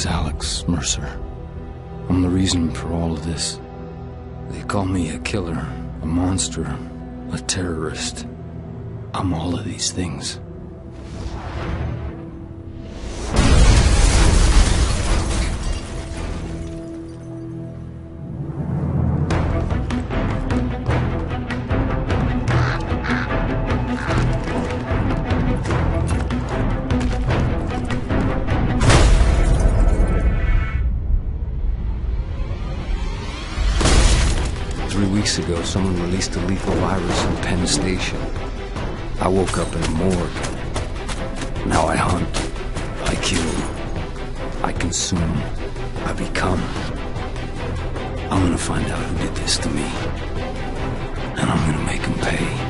is Alex Mercer. I'm the reason for all of this. They call me a killer, a monster, a terrorist. I'm all of these things. Weeks ago, someone released a lethal virus in Penn Station. I woke up in a morgue. Now I hunt, I kill, I consume, I become. I'm gonna find out who did this to me, and I'm gonna make him pay.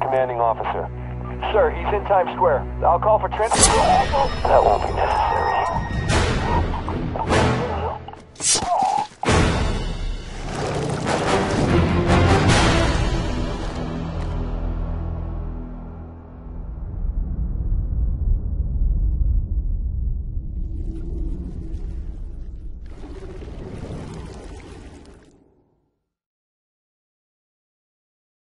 Commanding officer. Sir, he's in Times Square. I'll call for transport. That won't be necessary.